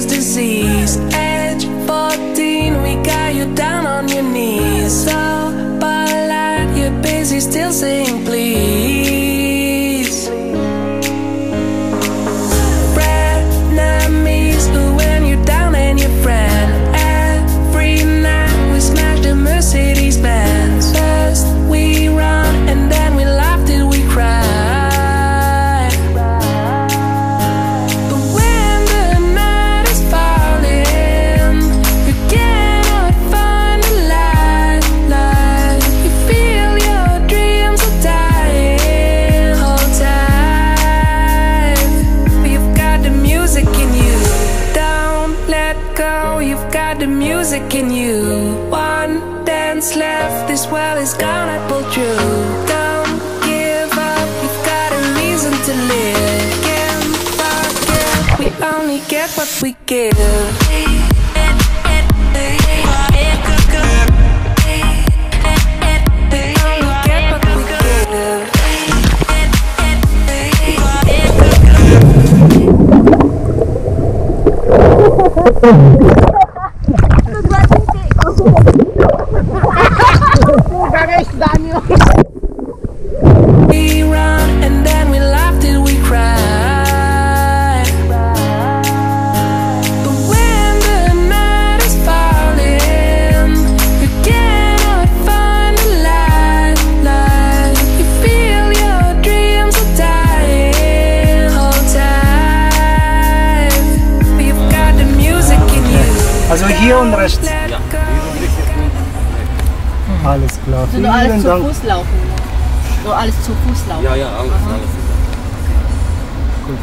Hunter's disease. Age 14, we got you down on your knees. So polite, you're busy still saying please. Frenemies, when you're down and your friend. Every night we smash the Mercedes Benz. First we run and then we laugh till we cry. Can you? One dance left, this world is gonna pull through. Don't give up, you've got a reason to live. Can't forget, we only get what we give. Also hier und rechts. Ja. Alles klar. Also nur alles zu Fuß laufen. Nur alles zu Fuß laufen. Ja, ja, alles. Gut.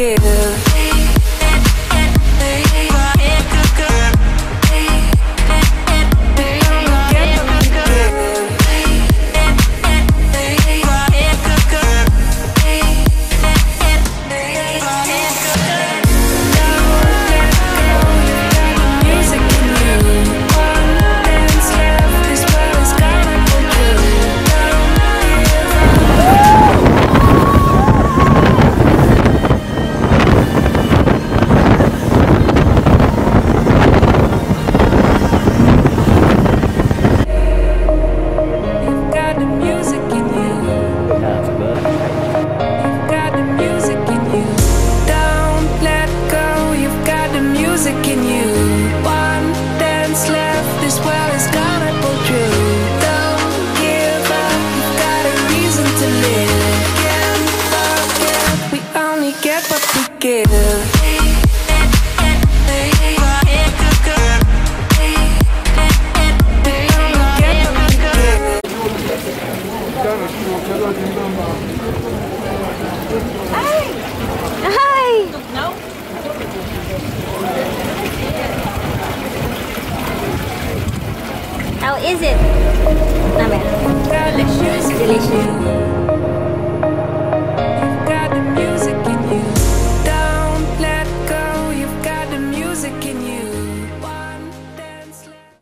Give. How is it? Delicious. Delicious.